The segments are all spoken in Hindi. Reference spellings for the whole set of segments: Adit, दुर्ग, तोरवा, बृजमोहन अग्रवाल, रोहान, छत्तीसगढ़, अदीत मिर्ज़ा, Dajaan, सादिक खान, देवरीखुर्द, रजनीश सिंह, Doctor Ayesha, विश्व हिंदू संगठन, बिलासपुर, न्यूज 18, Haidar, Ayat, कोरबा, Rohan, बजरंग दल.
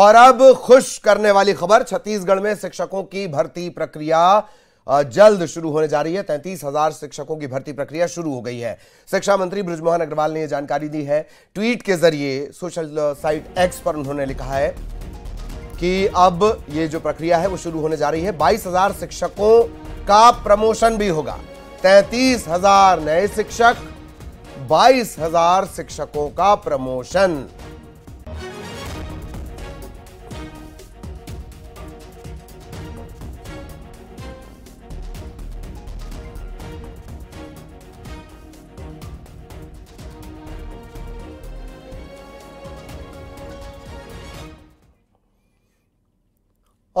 और अब खुश करने वाली खबर, छत्तीसगढ़ में शिक्षकों की भर्ती प्रक्रिया जल्द शुरू होने जा रही है। 33,000 शिक्षकों की भर्ती प्रक्रिया शुरू हो गई है। शिक्षा मंत्री बृजमोहन अग्रवाल ने यह जानकारी दी है। ट्वीट के जरिए सोशल साइट एक्स पर उन्होंने लिखा है कि अब ये जो प्रक्रिया है वो शुरू होने जा रही है। 22,000 शिक्षकों का प्रमोशन भी होगा। 33,000 नए शिक्षक, 22,000 शिक्षकों का प्रमोशन।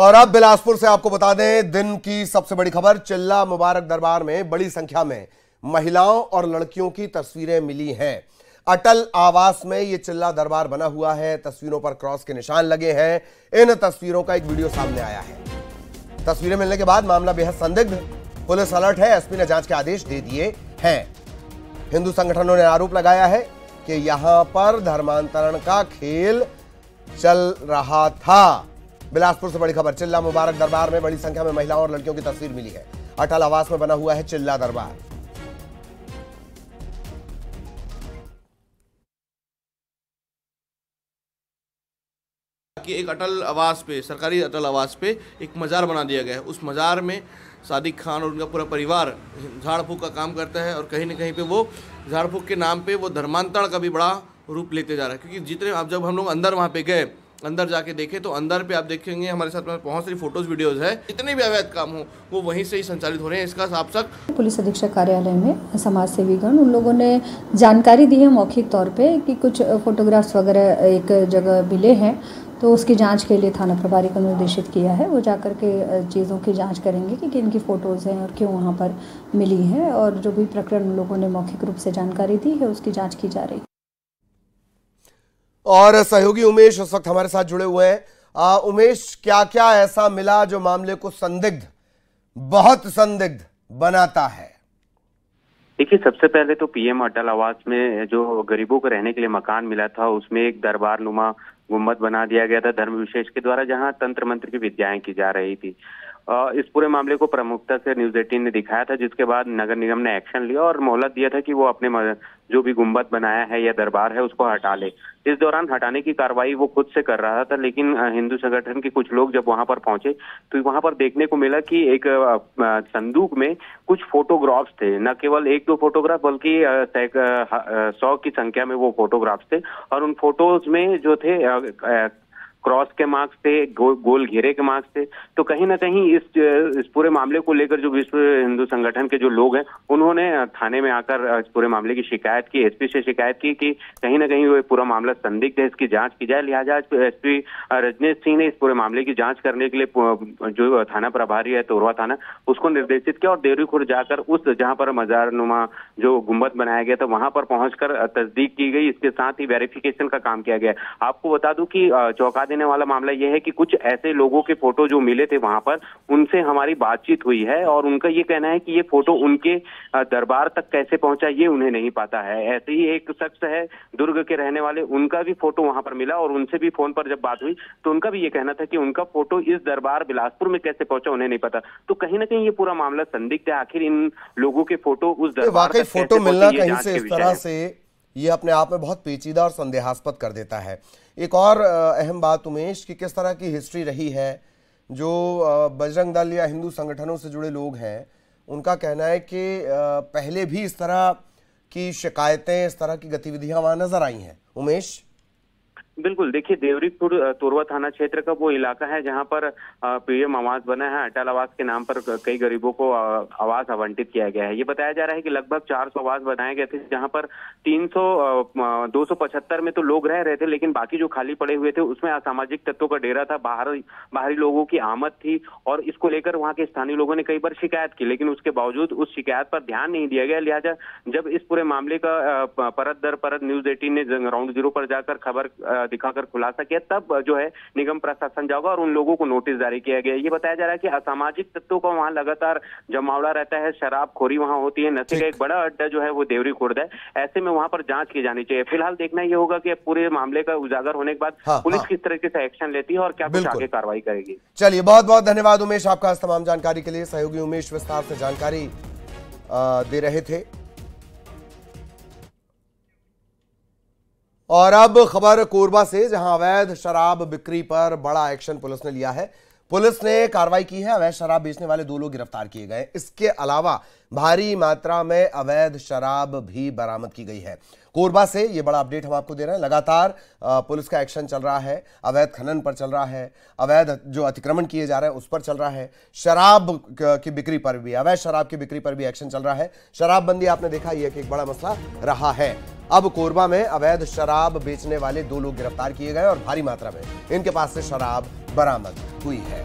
और अब बिलासपुर से आपको बता दें दिन की सबसे बड़ी खबर, चिल्ला मुबारक दरबार में बड़ी संख्या में महिलाओं और लड़कियों की तस्वीरें मिली हैं। अटल आवास में ये चिल्ला दरबार बना हुआ है। तस्वीरों पर क्रॉस के निशान लगे हैं। इन तस्वीरों का एक वीडियो सामने आया है। तस्वीरें मिलने के बाद मामला बेहद संदिग्ध, पुलिस अलर्ट है। एसपी ने जांच के आदेश दे दिए हैं। हिंदू संगठनों ने आरोप लगाया है कि यहां पर धर्मांतरण का खेल चल रहा था। बिलासपुर से बड़ी खबर, चिल्ला मुबारक दरबार में बड़ी संख्या में महिलाओं और लड़कियों की तस्वीर मिली है। अटल आवास में बना हुआ है चिल्ला दरबार। कि एक अटल आवास पे, सरकारी अटल आवास पे एक मज़ार बना दिया गया है। उस मज़ार में सादिक खान और उनका पूरा परिवार झाड़ फूक का काम करता है और कहीं ना कहीं पे वो झाड़ फूक के नाम पे वो धर्मांतरण का भी बड़ा रूप लेते जा रहा है। क्योंकि जितने आप जब हम लोग अंदर वहाँ पे गए, अंदर जाके देखें तो अंदर पे आप देखेंगे हमारे साथ में बहुत सारी फोटोज वीडियोस है। जितने भी अवैध काम हो वो वहीं से ही संचालित हो रहे हैं। इसका साफ साफ पुलिस अधीक्षक कार्यालय में समाज सेवीगण उन लोगों ने जानकारी दी है मौखिक तौर पे कि कुछ फोटोग्राफ्स वगैरह एक जगह मिले हैं, तो उसकी जांच के लिए थाना प्रभारी को निर्देशित किया है। वो जाकर के चीज़ों की जांच करेंगे कि किन की फ़ोटोज़ हैं और क्यों वहाँ पर मिली है, और जो भी प्रकरण उन लोगों ने मौखिक रूप से जानकारी दी है उसकी जाँच की जा रही है। और सहयोगी उमेश उस वक्त हमारे साथ जुड़े हुए हैं। उमेश, क्या क्या ऐसा मिला जो मामले को संदिग्ध, बहुत संदिग्ध बनाता है? देखिए, सबसे पहले तो पीएम अटल आवास में जो गरीबों को रहने के लिए मकान मिला था उसमें एक दरबार नुमा गुम्बद बना दिया गया था धर्म विशेष के द्वारा, जहां तंत्र मंत्र की विद्याएं की जा रही थी। इस पूरे मामले को प्रमुखता से न्यूज 18 ने दिखाया था, जिसके बाद नगर निगम ने एक्शन लिया और मोहलत दिया था कि वो अपने जो भी गुम्बद बनाया है या दरबार है उसको हटा ले। इस दौरान हटाने की कार्रवाई वो खुद से कर रहा था, लेकिन हिंदू संगठन के कुछ लोग जब वहां पर पहुंचे तो वहां पर देखने को मिला कि एक संदूक में कुछ फोटोग्राफ्स थे। न केवल एक दो फोटोग्राफ बल्कि 100 की संख्या में वो फोटोग्राफ्स थे, और उन फोटोज में जो थे क्रॉस के मार्क्स थे, गोल घेरे के मार्क्स थे। तो कहीं ना कहीं इस पूरे मामले को लेकर जो विश्व हिंदू संगठन के जो लोग हैं उन्होंने थाने में आकर इस पूरे मामले की शिकायत की, एसपी से शिकायत की कि कहीं ना कहीं वो पूरा मामला संदिग्ध है, इसकी जांच की जाए। लिहाजा एसपी रजनीश सिंह ने इस पूरे मामले की जांच करने के लिए जो थाना प्रभारी है तोरवा थाना, उसको निर्देशित किया और देवरीखुर्द जाकर उस जहाँ पर मज़ारनुमा जो गुम्बद बनाया गया था वहां पर पहुंचकर तस्दीक की गई। इसके साथ ही वेरिफिकेशन का काम किया गया। आपको बता दूं कि चौंका देने वाला मामला यह है कि कुछ ऐसे लोगों के फोटो जो मिले थे वहां पर, उनसे हमारी बातचीत हुई है और उनका ये कहना है कि ये फोटो उनके दरबार तक कैसे पहुंचा ये उन्हें नहीं पता है। ऐसे ही एक शख्स है दुर्ग के रहने वाले, उनका भी फोटो वहां पर मिला और उनसे भी फोन पर जब बात हुई तो उनका भी ये कहना था कि उनका फोटो इस दरबार बिलासपुर में कैसे पहुंचा उन्हें नहीं पता। तो कहीं ना कहीं ये पूरा मामला संदिग्ध है। आखिर इन लोगों के फोटो उस दरबार तक कैसे पहुंचे, ये अपने आप में बहुत पेचीदा और संदेहास्पद कर देता है। एक और अहम बात उमेश, कि किस तरह की हिस्ट्री रही है, जो बजरंग दल या हिंदू संगठनों से जुड़े लोग हैं उनका कहना है कि पहले भी इस तरह की शिकायतें, इस तरह की गतिविधियां वहां नजर आई हैं। उमेश, बिल्कुल देखिए, देवरीपुर तोरवा थाना क्षेत्र का वो इलाका है जहां पर पीएम आवास बना है। अटल आवास के नाम पर कई गरीबों को आवास आवंटित किया गया है। ये बताया जा रहा है कि लगभग 400 आवास बनाए गए थे, जहां पर 275 में तो लोग रह रहे थे, लेकिन बाकी जो खाली पड़े हुए थे उसमें असामाजिक तत्वों का डेरा था, बाहरी लोगों की आमद थी। और इसको लेकर वहाँ के स्थानीय लोगों ने कई बार शिकायत की, लेकिन उसके बावजूद उस शिकायत पर ध्यान नहीं दिया गया। लिहाजा जब इस पूरे मामले का परत दर परत न्यूज 18 ने राउंड 0 पर जाकर खबर दिखाकर खुलासा किया, तब जो है निगम प्रशासन जाओगा और उन लोगों को नोटिस जारी किया गया। ये बताया जा रहा है कि असामाजिक तत्वों का वहाँ लगातार जमावड़ा रहता है, शराबखोरी वहाँ होती है, नशे का एक बड़ा अड्डा जो है वो देवरी खुर्द है। ऐसे में वहाँ पर जांच की जानी चाहिए। फिलहाल देखना ये होगा कि पूरे मामले का उजागर होने के बाद पुलिस किस तरीके से एक्शन लेती है और क्या कुछ आगे कार्रवाई करेगी। चलिए, बहुत बहुत धन्यवाद उमेश, आपका इस तमाम जानकारी के लिए। सहयोगी उमेश विस्तार से जानकारी दे रहे थे। और अब खबर कोरबा से, जहां अवैध शराब बिक्री पर बड़ा एक्शन पुलिस ने लिया है। पुलिस ने कार्रवाई की है, अवैध शराब बेचने वाले 2 लोग गिरफ्तार किए गए। इसके अलावा भारी मात्रा में अवैध शराब भी बरामद की गई है। कोरबा से ये बड़ा अपडेट हम आपको दे रहे हैं। लगातार पुलिस का एक्शन चल रहा है, अवैध खनन पर चल रहा है, अवैध जो अतिक्रमण किए जा रहे हैं उस पर चल रहा है, शराब की बिक्री पर भी, अवैध शराब की बिक्री पर भी एक्शन चल रहा है। शराबबंदी आपने देखा ये कि एक बड़ा मसला रहा है। अब कोरबा में अवैध शराब बेचने वाले 2 लोग गिरफ्तार किए गए और भारी मात्रा में इनके पास से शराब बरामद हुई है।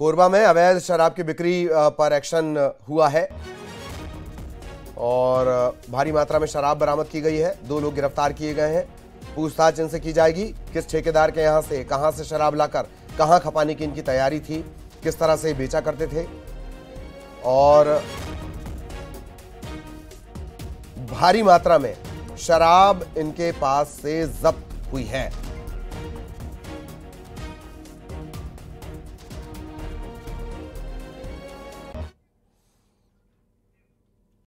कोरबा में अवैध शराब की बिक्री पर एक्शन हुआ है और भारी मात्रा में शराब बरामद की गई है। 2 लोग गिरफ्तार किए गए हैं। पूछताछ इनसे की जाएगी, किस ठेकेदार के यहाँ से, कहाँ से शराब लाकर कहाँ खपाने की इनकी तैयारी थी, किस तरह से बेचा करते थे और भारी मात्रा में शराब इनके पास से जब्त हुई है।